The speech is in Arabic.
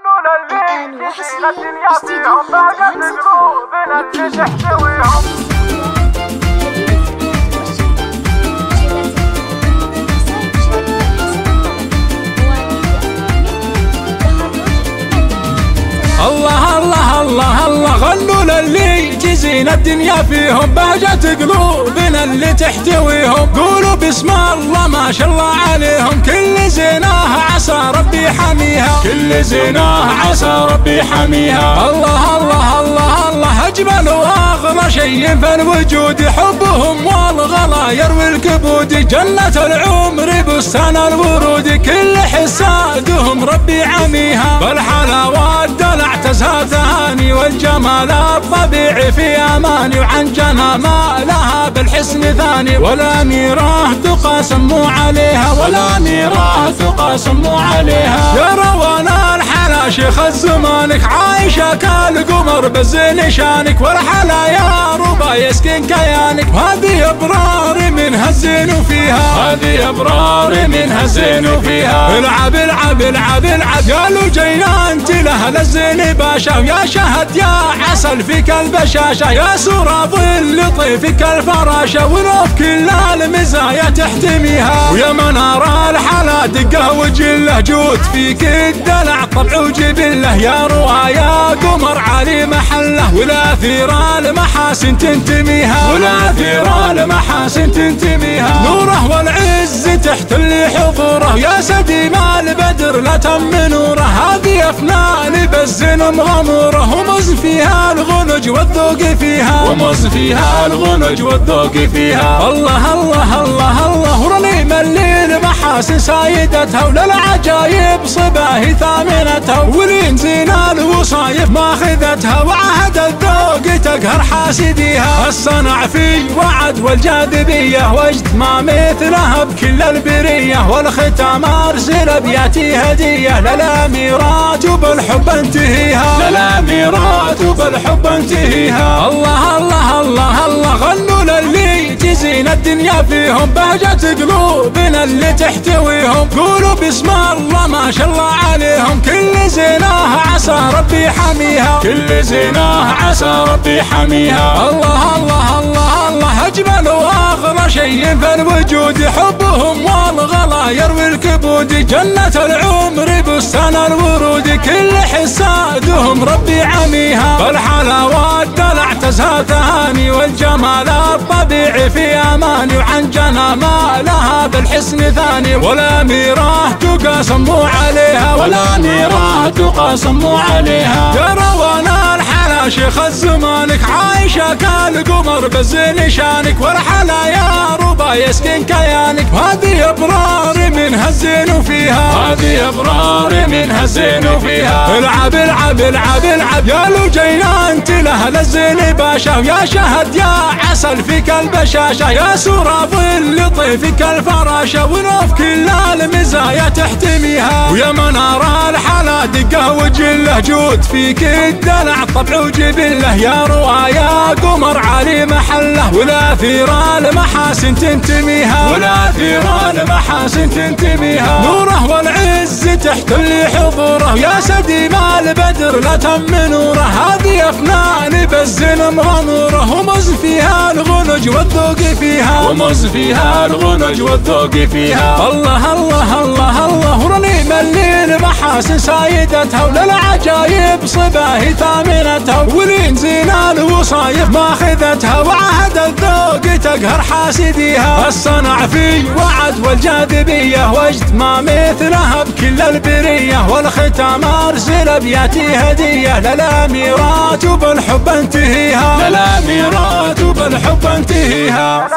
الآن وحصرياً استدعوا القرآن صوتياً. الله الله الله الله غنونا اللي جزينا الدنيا فيهم بهجة قلوبنا اللي تحتويهم قولوا بسم الله ما شاء الله عليهم كل زيناها عسى ربي حميها كل زيناها عسى ربي حميها. الله الله الله الله أجمل وأغلى شيء في الوجود حبهم والغلا يروي الكبود جنة العمر بستان الورود كل حسادهم ربي عميها بالحلاوة الدلع تزهى ثاني والجمال الطبيعي في أماني وعن جنها ما لها بالحسن ثاني ولا ميراه ثقى سموا عليها ولا ميراه ثقى سموا عليها. يا روانا الحلا شيخ زمانك عايشة كالقمر بالزين شانك والحلا يا ربا يسكن كيانك هذه أبرار منها الزين وفيها هذه أبرار منها الزين وفيها. العب العب العب العب قالوا جينانت لها للزين باشا ويا شهد يا عسل فيك البشاشة يا سورة ظل طيفك الفراشة ونوف كل المزايا تحتميها ويا منار الحلا دقة وجله جود فيك الدلع طبع وجبله يا روايا قمر علي محله ولا ثيرة المحاسن تنتميها ولا ثيرة المحاسن تنتميها. نوره والعز تحتلي حضوره يا سديم البدر لا تم نوره هذه أفنان بالزين مغموره ومز فيها الغنج والذوق فيها ومز فيها الغنج والذوق فيها. الله الله الله الله ورنيم الليل محاسن سايدتها وللعجايب صباهي ثامنتها ولين زين الوصايف ماخذتها وعهد الذوق تقهر حاسديها الصنع في وعد والجاذبية وجد ما مثلها بكل البرية والختام أرسل أبياتي هدية للأميرات وبالحب انتهيها للأميرات وبالحب انتهيها. الله الله الله الله غنونا اللي جزينا الدنيا فيهم بهجة قلوبنا اللي تحتويهم قولوا بسم الله ما شاء الله عليهم كل زيناها عسى ربي حميها كل زيناها عسى ربي حميها. الله الله الله الله أجمل وأغلى شيء في الوجود حبهم والغلا يروي الكبود جنة العمر بستان الورود كل حسادهم ربي عميها بالحلاوة الدلع تزهى ثاني والجمال الطبيعي في أماني وعن جنها ما لها بالحسن ثاني ولا ميراه تقى سموا عليها ولا ميراه تقى سموا عليها. يا روانا الحلا شيخ زمانك عايشة كالقمر بالزين شانك والحلا يا ربا يسكن كيانك هذه أبرار منها الزين وفيها هذه أبرار منها الزين وفيها. العب العب العب العب يا لو جينانت لها للزين باشا ويا شهد يا عسل فيك البشاشة يا سورة ظل طيفك الفراشة ونوف كل المزايا تحتميها ويا منار الحلا دقة وجله جود فيك الدلع طبع وجبله يا روايا قمر علي محله ولا ثيرة المحاسن تنتميها ولا ثيرة المحاسن تنتميها. نوره والعز تحتلي حضوره يا سديم البدر لا تم نوره هذه أفنان بالزين مغموره ومز فيها الغنج والذوق فيها ومز فيها الغنج والذوق فيها. الله الله الله الله ورنيم الليل محاسن سايدتها وللعجايب صباهي ثامنتها ولين زين الوصايف ماخذتها وعهد الذوق تقهر حاسديها الصنع في وعد والجاذبية وجد ما مثلها بكل البرية والختام أرسل أبياتي هدية للأميرات وبالحب انتهيها للأميرات وبالحب انتهيها.